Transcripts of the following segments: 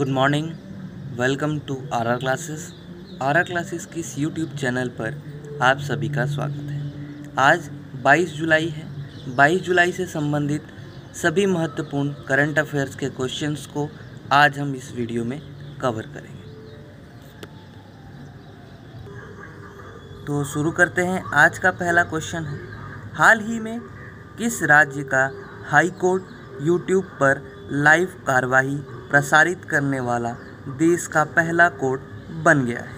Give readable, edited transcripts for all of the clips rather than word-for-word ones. Good morning, welcome to RR classes. RR classes की इस YouTube channel पर आप सभी का स्वागत है। आज 22 जुलाई है। 22 जुलाई से संबंधित सभी महत्वपूर्ण करंट अफेयर्स के क्वेश्चंस को आज हम इस वीडियो में कवर करेंगे। तो शुरू करते हैं। आज का पहला क्वेश्चन है, हाल ही में किस राज्य का हाई कोर्ट यूट्यूब पर लाइव कार्यवाही प्रसारित करने वाला देश का पहला कोर्ट बन गया है?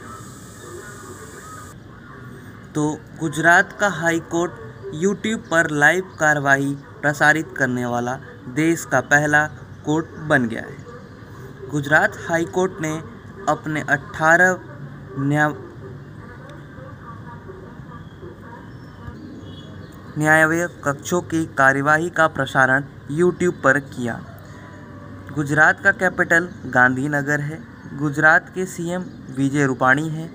तो गुजरात का हाई कोर्ट यूट्यूब पर लाइव कार्यवाही प्रसारित करने वाला देश का पहला कोर्ट बन गया है। गुजरात हाई कोर्ट ने अपने 18 न्यायालय कक्षों की कार्यवाही का प्रसारण यूट्यूब पर किया। गुजरात का कैपिटल गांधीनगर है। गुजरात के सीएम विजय रूपाणी हैं।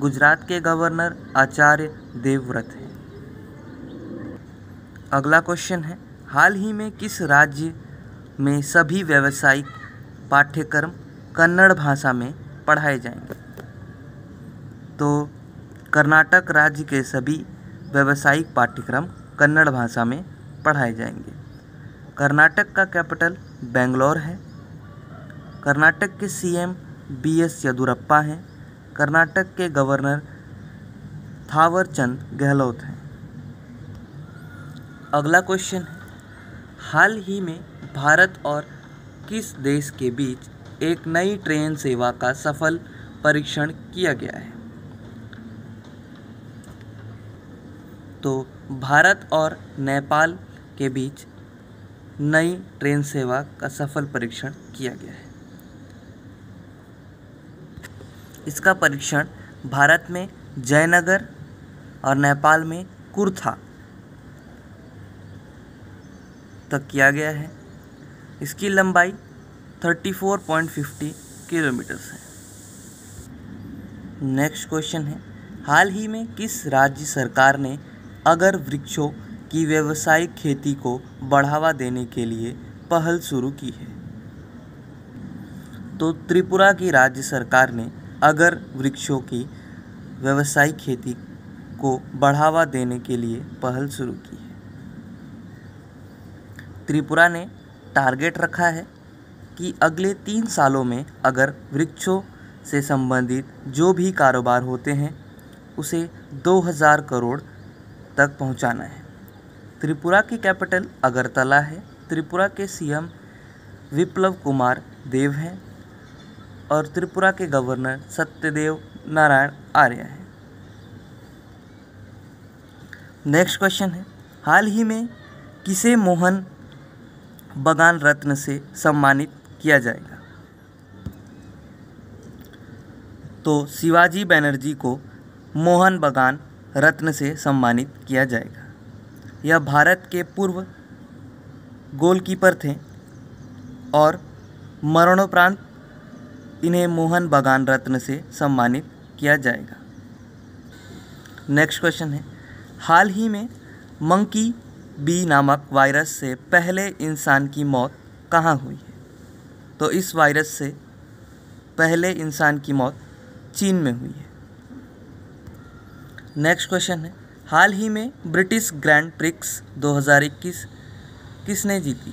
गुजरात के गवर्नर आचार्य देवव्रत हैं। अगला क्वेश्चन है, हाल ही में किस राज्य में सभी व्यावसायिक पाठ्यक्रम कन्नड़ भाषा में पढ़ाए जाएंगे? तो कर्नाटक राज्य के सभी व्यावसायिक पाठ्यक्रम कन्नड़ भाषा में पढ़ाए जाएंगे। कर्नाटक का कैपिटल बेंगलोर है। कर्नाटक के सीएम बी एस येदियुरप्पा हैं। कर्नाटक के गवर्नर थावरचंद गहलोत हैं। अगला क्वेश्चन है, हाल ही में भारत और किस देश के बीच एक नई ट्रेन सेवा का सफल परीक्षण किया गया है? तो भारत और नेपाल के बीच नई ट्रेन सेवा का सफल परीक्षण किया गया है। इसका परीक्षण भारत में जयनगर और नेपाल में कुर्था तक किया गया है। इसकी लंबाई 34.50 किलोमीटर है। नेक्स्ट क्वेश्चन है, हाल ही में किस राज्य सरकार ने अगर वृक्षों की व्यावसायिक खेती को बढ़ावा देने के लिए पहल शुरू की है? तो त्रिपुरा की राज्य सरकार ने अगर वृक्षों की व्यावसायिक खेती को बढ़ावा देने के लिए पहल शुरू की है। त्रिपुरा ने टारगेट रखा है कि अगले 3 सालों में अगर वृक्षों से संबंधित जो भी कारोबार होते हैं उसे 2000 करोड़ तक पहुंचाना है। त्रिपुरा की कैपिटल अगरतला है। त्रिपुरा के सीएम विप्लव कुमार देव हैं और त्रिपुरा के गवर्नर सत्यदेव नारायण आर्य हैं। नेक्स्ट क्वेश्चन है, हाल ही में किसे मोहन बगान रत्न से सम्मानित किया जाएगा? तो शिवाजी बनर्जी को मोहन बगान रत्न से सम्मानित किया जाएगा। यह भारत के पूर्व गोलकीपर थे और मरणोपरांत इन्हें मोहन बगान रत्न से सम्मानित किया जाएगा। नेक्स्ट क्वेश्चन है, हाल ही में मंकी बी नामक वायरस से पहले इंसान की मौत कहाँ हुई है? तो इस वायरस से पहले इंसान की मौत चीन में हुई है। नेक्स्ट क्वेश्चन है, हाल ही में ब्रिटिश ग्रैंड प्रिक्स 2021 किसने जीती?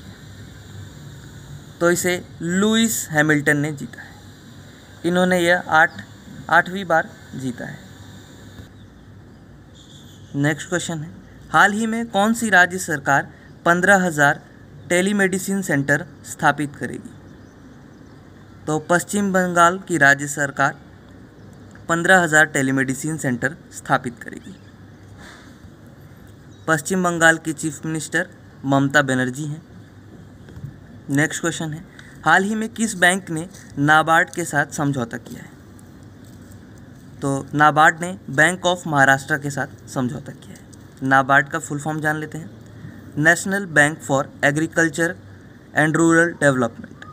तो इसे लुइस हैमिल्टन ने जीता है। इन्होंने यह आठवीं बार जीता है। नेक्स्ट क्वेश्चन है, हाल ही में कौन सी राज्य सरकार 15,000 टेलीमेडिसिन सेंटर स्थापित करेगी? तो पश्चिम बंगाल की राज्य सरकार 15,000 टेलीमेडिसिन सेंटर स्थापित करेगी। पश्चिम बंगाल की चीफ मिनिस्टर ममता बनर्जी हैं। नेक्स्ट क्वेश्चन है, हाल ही में किस बैंक ने नाबार्ड के साथ समझौता किया है? तो नाबार्ड ने बैंक ऑफ महाराष्ट्र के साथ समझौता किया है। नाबार्ड का फुल फॉर्म जान लेते हैं, national bank for agriculture and rural development.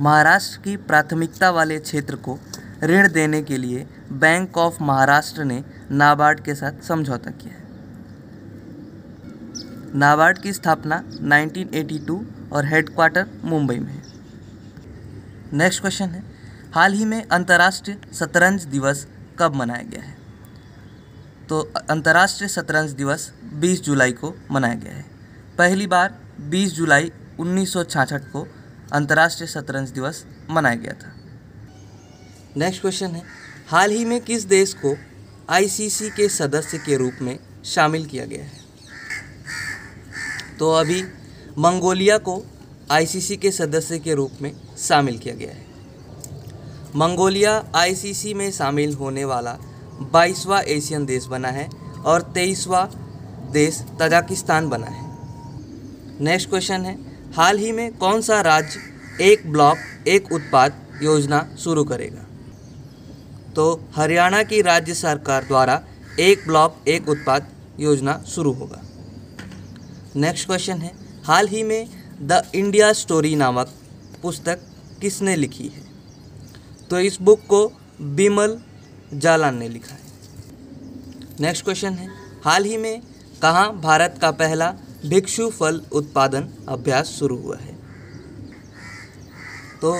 Maharashtra की प्राथमिकता वाले क्षेत्र को ऋण देने के लिए बैंक ऑफ महाराष्ट्र ने नाबार्ड के साथ समझौता किया है। नाबार्ड की स्थापना 1982 और हेडक्वार्टर मुंबई में है। नेक्स्ट क्वेश्चन है, हाल ही में अंतर्राष्ट्रीय शतरंज दिवस कब मनाया गया है? तो अंतर्राष्ट्रीय शतरंज दिवस 20 जुलाई को मनाया गया है। पहली बार 20 जुलाई 1966 को अंतर्राष्ट्रीय शतरंज दिवस मनाया गया था। नेक्स्ट क्वेश्चन है, हाल ही में किस देश को आईसीसी के सदस्य के रूप में शामिल किया गया है? तो अभी मंगोलिया को आईसीसी के सदस्य के रूप में शामिल किया गया है। मंगोलिया आईसीसी में शामिल होने वाला 22वां एशियन देश बना है और 23वां देश तजाकिस्तान बना है। नेक्स्ट क्वेश्चन है, हाल ही में कौन सा राज्य एक ब्लॉक एक उत्पाद योजना शुरू करेगा? तो हरियाणा की राज्य सरकार द्वारा एक ब्लॉक एक उत्पाद योजना शुरू होगा। नेक्स्ट क्वेश्चन है, हाल ही में द इंडिया स्टोरी नामक पुस्तक किसने लिखी है? तो इस बुक को विमल जालान ने लिखा है। नेक्स्ट क्वेश्चन है, हाल ही में कहाँ भारत का पहला भिक्षु फल उत्पादन अभ्यास शुरू हुआ है? तो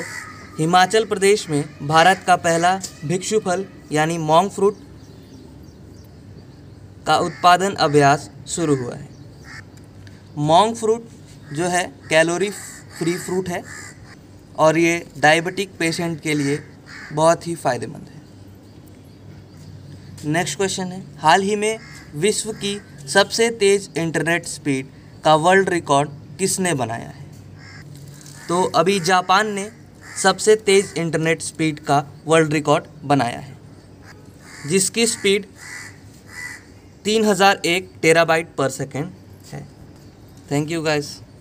हिमाचल प्रदेश में भारत का पहला भिक्षु फल यानी मॉन्ग फ्रूट का उत्पादन अभ्यास शुरू हुआ है। मॉन्ग फ्रूट जो है कैलोरी फ्री फ्रूट है और ये डायबिटिक पेशेंट के लिए बहुत ही फ़ायदेमंद है। नेक्स्ट क्वेश्चन है, हाल ही में विश्व की सबसे तेज़ इंटरनेट स्पीड का वर्ल्ड रिकॉर्ड किसने बनाया है? तो अभी जापान ने सबसे तेज़ इंटरनेट स्पीड का वर्ल्ड रिकॉर्ड बनाया है, जिसकी स्पीड 3001 टेराबाइट पर सेकेंड है। Thank you guys.